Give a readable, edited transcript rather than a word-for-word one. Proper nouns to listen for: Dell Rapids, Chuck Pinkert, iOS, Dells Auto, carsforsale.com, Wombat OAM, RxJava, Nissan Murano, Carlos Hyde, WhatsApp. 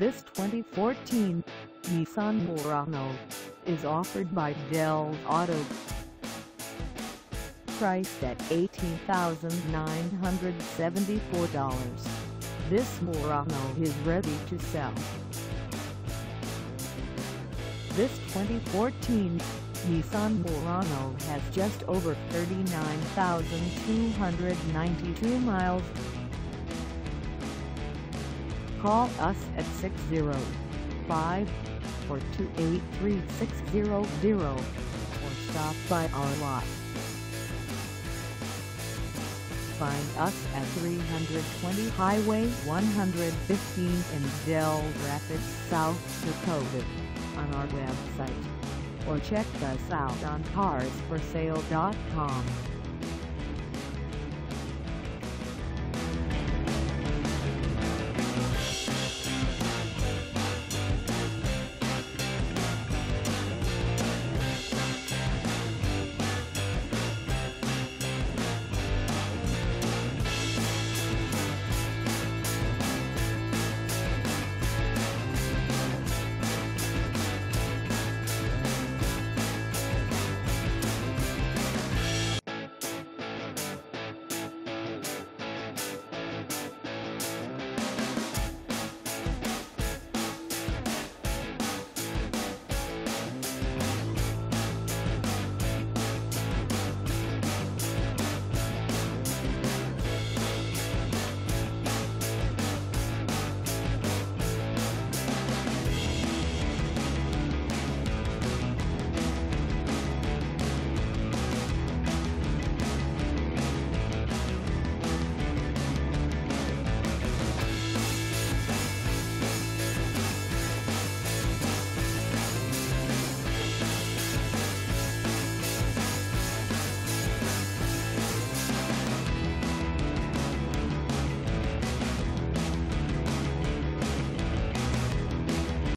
This 2014 Nissan Murano is offered by Dells Auto. Priced at $18,974, this Murano is ready to sell. This 2014 Nissan Murano has just over 39,292 miles. Call us at 605-428-3600 or stop by our lot. Find us at 320 Highway 115 in Dell Rapids, South Dakota on our website, or check us out on carsforsale.com.